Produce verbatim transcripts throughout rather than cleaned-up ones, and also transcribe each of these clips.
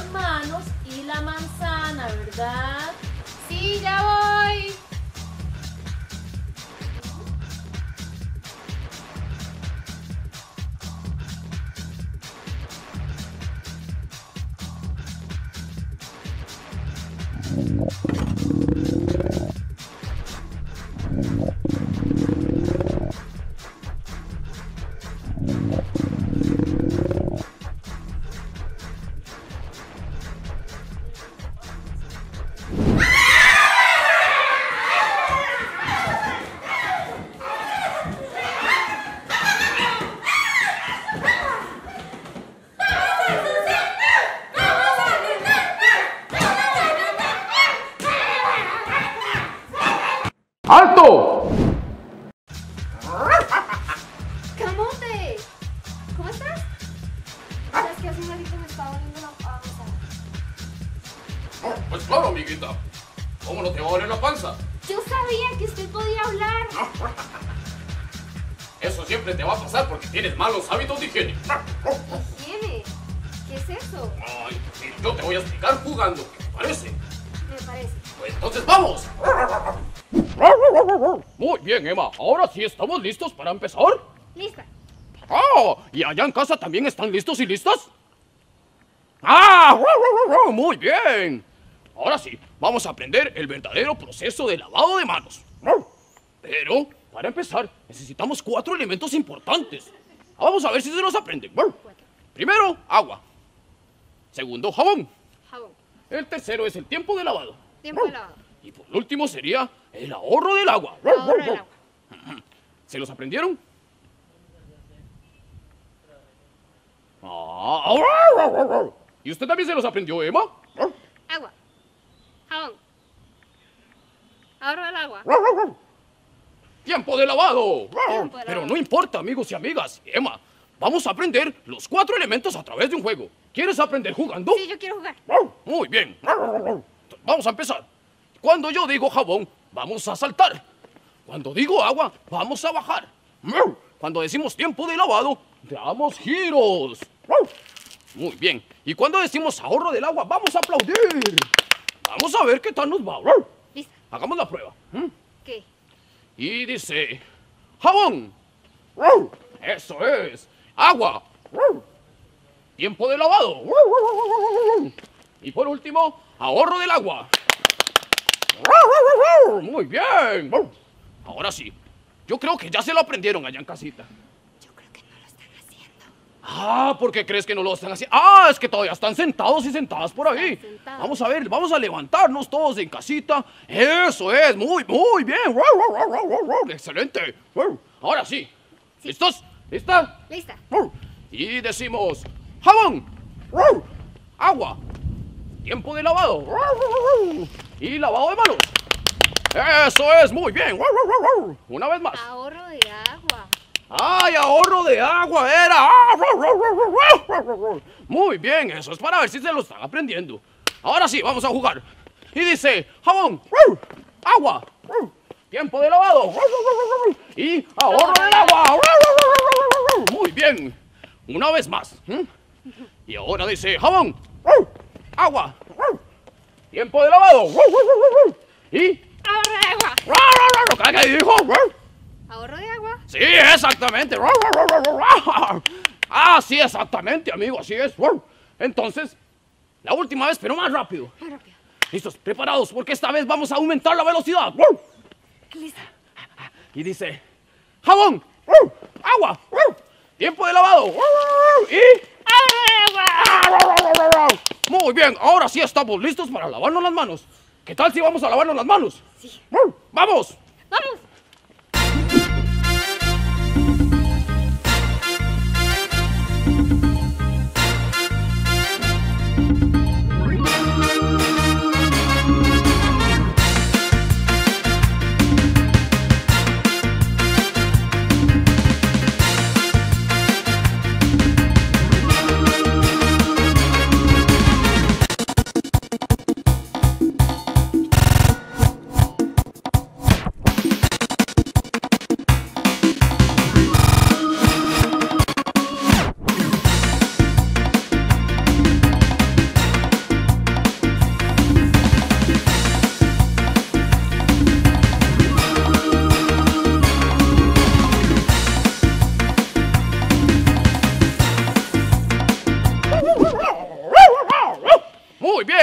las manos y la manzana, ¿verdad? Sí, ya voy. ¡Alto! ¡Camote! ¿Cómo estás? ¿Sabes que hace un ratito me estaba doliendo la panza? Oh, pues claro, amiguita. ¿Cómo no te va a doler la panza? Yo sabía que usted podía hablar. Eso siempre te va a pasar porque tienes malos hábitos de higiene. ¿Higiene? ¿Qué es eso? Ay, yo te voy a explicar jugando. ¿Qué te parece? Me parece. Pues entonces ¡vamos! Muy bien, Emma. Ahora sí estamos listos para empezar. Lista. Oh, ¿y allá en casa también están listos y listas? ¡Ah! Muy bien. Ahora sí, vamos a aprender el verdadero proceso de lavado de manos. Pero, para empezar, necesitamos cuatro elementos importantes. Vamos a ver si se los aprenden. Primero, agua. Segundo, jabón. Jabón. El tercero es el tiempo de lavado. Tiempo de lavado. Y por último sería el ahorro del agua. El ahorro del agua. ¿Se los aprendieron? ¿Y usted también se los aprendió, Emma? Agua. Jabón. Ahorro del agua. ¡Tiempo de lavado! Tiempo de Pero lavado. No importa, amigos y amigas. Emma, vamos a aprender los cuatro elementos a través de un juego. ¿Quieres aprender jugando? Sí, yo quiero jugar. Muy bien. Vamos a empezar. Cuando yo digo jabón, vamos a saltar. Cuando digo agua, vamos a bajar. Cuando decimos tiempo de lavado, damos giros. Muy bien. Y cuando decimos ahorro del agua, vamos a aplaudir. Vamos a ver qué tal nos va. ¿Listo? Hagamos la prueba. ¿Qué? Y dice, jabón. Eso es. Agua. Tiempo de lavado. Y por último, ahorro del agua. Muy bien. Ahora sí. Yo creo que ya se lo aprendieron allá en casita. Yo creo que no lo están haciendo. Ah, ¿por qué crees que no lo están haciendo? Ah, es que todavía están sentados y sentadas por ahí. Sentados. Vamos a ver, vamos a levantarnos todos en casita. Eso es, muy, muy bien. Excelente. Ahora sí. sí. ¿Listos? ¿Lista? Lista. Y decimos, jabón, agua, tiempo de lavado. Y lavado de manos. Eso es, muy bien. Una vez más. Ahorro de agua. Ay, ahorro de agua era. Muy bien, eso es para ver si se lo están aprendiendo. Ahora sí, vamos a jugar. Y dice, jabón, agua, tiempo de lavado y ahorro del agua. Muy bien. Una vez más. Y ahora dice, jabón, agua, tiempo de lavado. Y ahorro de agua. ¿Qué dijo? Ahorro de agua. Sí, exactamente. Ah, sí, exactamente, amigo, así es. Entonces, la última vez, pero más rápido. Más rápido. Listos, preparados, porque esta vez vamos a aumentar la velocidad. Lista. Y dice, jabón, agua, tiempo de lavado y muy bien, ahora sí estamos listos para lavarnos las manos. ¿Qué tal si vamos a lavarnos las manos? Sí. ¡Vamos! ¡Vamos!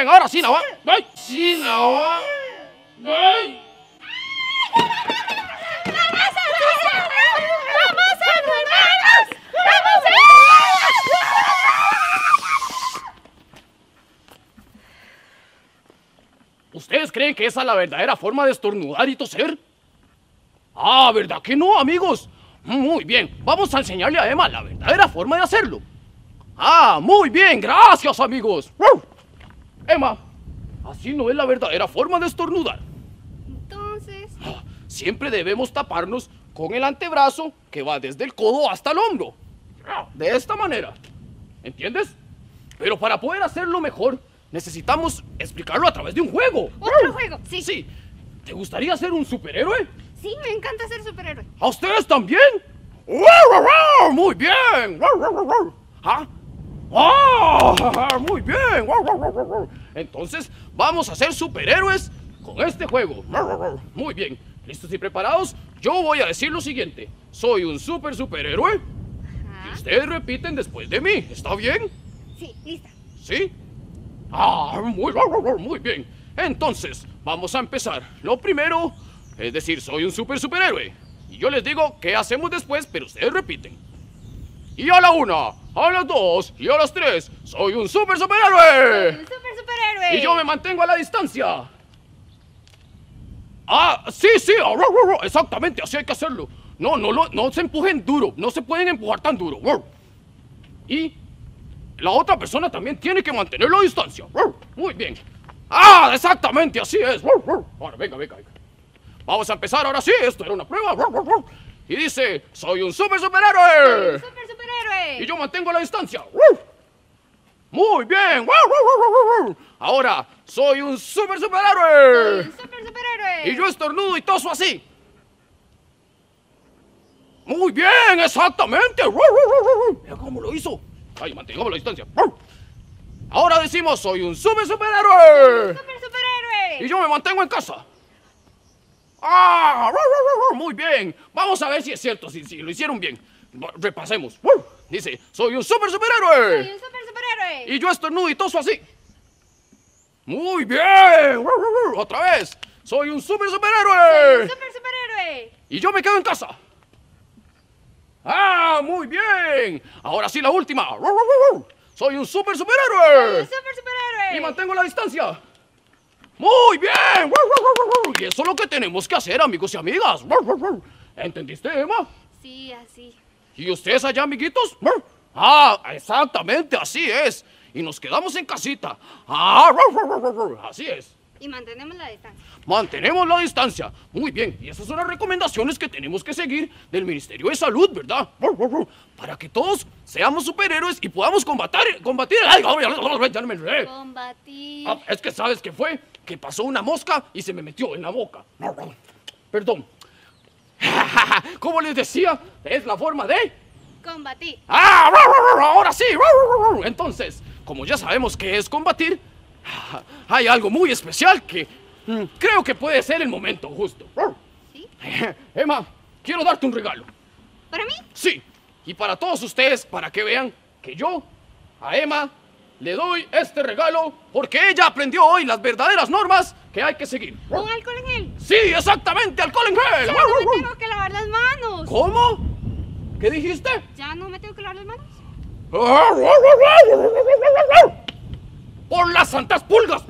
bien, ahora sí la va. ¡Ay! ¡Sí la va! ¡Ay! ¿Ustedes creen que esa es la verdadera forma de estornudar y toser? Ah, ¿verdad que no, amigos? Muy bien, vamos a enseñarle a Emma la verdadera forma de hacerlo. Ah, muy bien, gracias, amigos. Emma, así no es la verdadera forma de estornudar. Entonces... siempre debemos taparnos con el antebrazo que va desde el codo hasta el hombro. De esta manera, ¿entiendes? Pero para poder hacerlo mejor, necesitamos explicarlo a través de un juego. ¿Otro juego? Sí. Sí. ¿Te gustaría ser un superhéroe? Sí, me encanta ser superhéroe. ¿A ustedes también? ¡Muy bien! ¿Ah? ¡Oh! ¡Muy bien! Entonces, vamos a ser superhéroes con este juego. Muy bien. ¿Listos y preparados? Yo voy a decir lo siguiente. Soy un super superhéroe. Ajá. Y ustedes repiten después de mí. ¿Está bien? Sí, lista. ¿Sí? Ah, muy, muy bien. Entonces, vamos a empezar. Lo primero, es decir, soy un super superhéroe. Y yo les digo qué hacemos después, pero ustedes repiten. Y a la una, a las dos y a las tres, soy un super superhéroe. Soy un super superhéroe. Y yo me mantengo a la distancia. Ah, sí, sí, exactamente, así hay que hacerlo. No, no, no, no se empujen duro, no se pueden empujar tan duro. Y... la otra persona también tiene que mantener la distancia. Muy bien. ¡Ah! Exactamente, así es. Ahora, venga, venga, venga. Vamos a empezar ahora sí. Esto era una prueba. Y dice, soy un super superhéroe. Soy un super superhéroe. Y yo mantengo la distancia. Muy bien. Ahora, soy un super superhéroe. Soy un super superhéroe. Y yo estornudo y toso así. Muy bien, exactamente. Mira cómo lo hizo. Ay, mantengamos la distancia. Ahora decimos, soy un super superhéroe. Un super superhéroe. Y yo me mantengo en casa. Ah, muy bien. Vamos a ver si es cierto, si, si lo hicieron bien. Repasemos. Dice, soy un super superhéroe. Soy un super superhéroe. Y yo estornudo y toso así. Muy bien. Otra vez. Soy un super superhéroe. Soy un super superhéroe. Y yo me quedo en casa. ¡Ah, muy bien! Ahora sí, la última. ¡Soy un super superhéroe! ¡Soy un super superhéroe! ¡Y mantengo la distancia! ¡Muy bien! Y eso es lo que tenemos que hacer, amigos y amigas. ¿Entendiste, Emma? Sí, así. ¿Y ustedes allá, amiguitos? ¡Ah, exactamente, así es! Y nos quedamos en casita. ¡Ah, así es! Y mantenemos la distancia. Mantenemos la distancia. Muy bien. Y esas son las recomendaciones que tenemos que seguir del Ministerio de Salud, ¿verdad? Para que todos seamos superhéroes y podamos combatir. Combatir. Ay, ya me enredé. Combatir. Ah, es que sabes qué fue. Que pasó una mosca y se me metió en la boca. Perdón. Como les decía, es la forma de combatir. Ah, ahora sí. Entonces, como ya sabemos qué es combatir, hay algo muy especial que mm, creo que puede ser el momento justo. ¿Sí? Emma, quiero darte un regalo. ¿Para mí? Sí, y para todos ustedes, para que vean que yo a Emma le doy este regalo porque ella aprendió hoy las verdaderas normas que hay que seguir. ¿Un alcohol en gel? Sí, exactamente, alcohol en gel. Ya no me tengo que lavar las manos. ¿Cómo? ¿Qué dijiste? Ya no me tengo que lavar las manos. ¡Por las santas pulgas!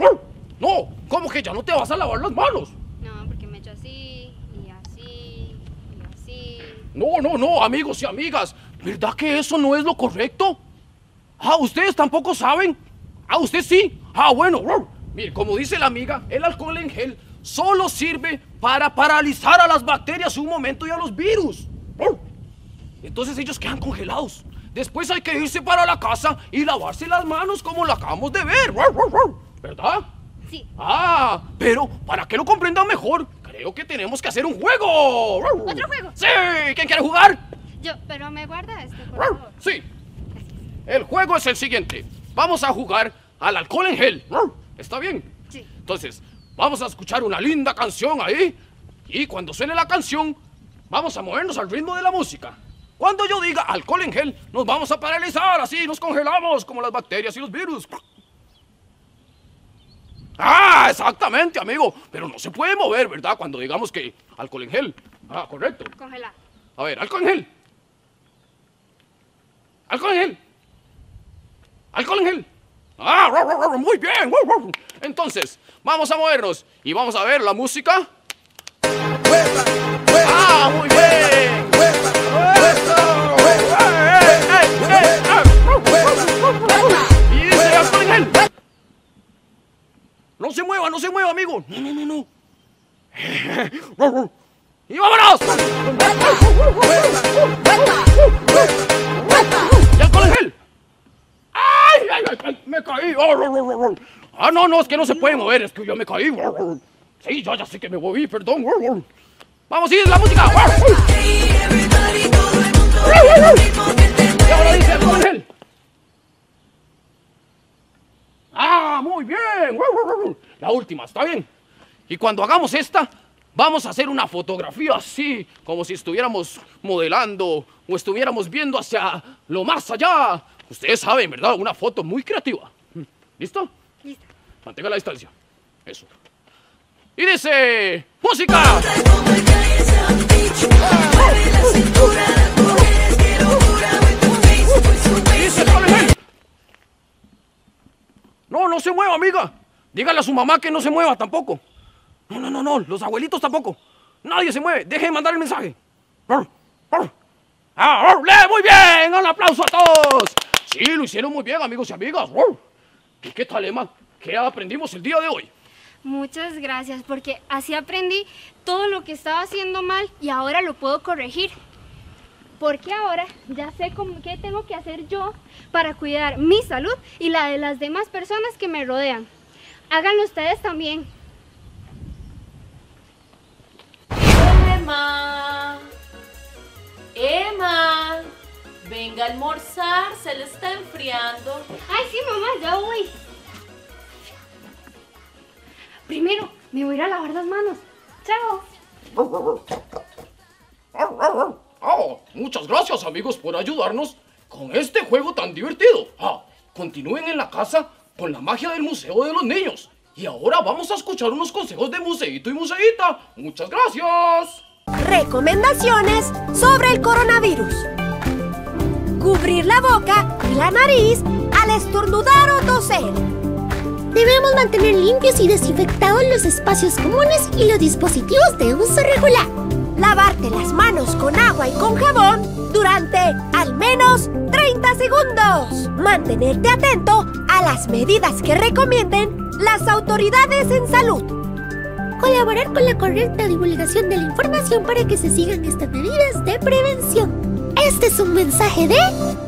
No, ¿cómo que ya no te vas a lavar las manos? No, porque me echo así, y así, y así... No, no, no, amigos y amigas, ¿verdad que eso no es lo correcto? Ah, ¿ustedes tampoco saben? Ah, ¿usted sí? Ah, bueno, mire, como dice la amiga, el alcohol en gel solo sirve para paralizar a las bacterias un momento y a los virus. Entonces ellos quedan congelados. Después hay que irse para la casa y lavarse las manos como lo acabamos de ver, ¿verdad? Sí. Ah, pero para que lo comprendan mejor, creo que tenemos que hacer un juego. ¿Otro juego? Sí, ¿quién quiere jugar? Yo, pero me guarda este, por favor. Sí. El juego es el siguiente. Vamos a jugar al alcohol en gel. ¿Está bien? Sí. Entonces, vamos a escuchar una linda canción ahí y cuando suene la canción, vamos a movernos al ritmo de la música. Cuando yo diga alcohol en gel, nos vamos a paralizar, así nos congelamos como las bacterias y los virus. Ah, exactamente, amigo. Pero no se puede mover, ¿verdad? Cuando digamos que alcohol en gel. Ah, correcto. Congelar. A ver, alcohol en gel. Alcohol en gel. Alcohol en gel. Ah, ro, ro, ro, muy bien. Entonces, vamos a movernos y vamos a ver la música. Ah, muy bien. Y dice alcohol en gel. No se mueva, no se mueva, amigo. No, no, no, no. ¡Y vámonos! ¡Y alcohol en gel! ¡Ay, ay, ay! ¡Me caí! Ah, no, no, es que no se puede mover, es que yo me caí. Sí, yo ya sé que me moví, perdón. ¡Vamos, sí, la música! ¡Y ahora dice alcohol en gel! ¡Ah, muy bien! La última, ¿está bien? Y cuando hagamos esta... vamos a hacer una fotografía así, como si estuviéramos modelando o estuviéramos viendo hacia lo más allá. Ustedes saben, ¿verdad? Una foto muy creativa. ¿Listo? Listo. Mantenga la distancia. Eso. Y dice... ¡música! Y dice, no, no se mueva, amiga. Dígale a su mamá que no se mueva tampoco. No, no, no, no, los abuelitos tampoco. Nadie se mueve, deje de mandar el mensaje. ¡Ah, muy bien! ¡Un aplauso a todos! Sí, lo hicieron muy bien, amigos y amigas. ¿Y qué tal, Emma? ¿Qué aprendimos el día de hoy? Muchas gracias, porque así aprendí todo lo que estaba haciendo mal y ahora lo puedo corregir. Porque ahora ya sé cómo, qué tengo que hacer yo para cuidar mi salud y la de las demás personas que me rodean. Háganlo ustedes también. Emma, Emma, venga a almorzar, se le está enfriando. Ay, sí, mamá, ya voy. Primero, me voy a ir a lavar las manos. Chao. Oh, muchas gracias, amigos, por ayudarnos con este juego tan divertido. Ah, continúen en la casa con la magia del Museo de los Niños. Y ahora vamos a escuchar unos consejos de Museíto y Museíta. ¡Muchas gracias! Recomendaciones sobre el coronavirus. Cubrir la boca y la nariz al estornudar o toser. Debemos mantener limpios y desinfectados los espacios comunes y los dispositivos de uso regular. Lavarte las manos con agua y con jabón durante al menos treinta segundos. Mantenerte atento a las medidas que recomienden las autoridades en salud. Colaborar con la correcta divulgación de la información para que se sigan estas medidas de prevención. Este es un mensaje de...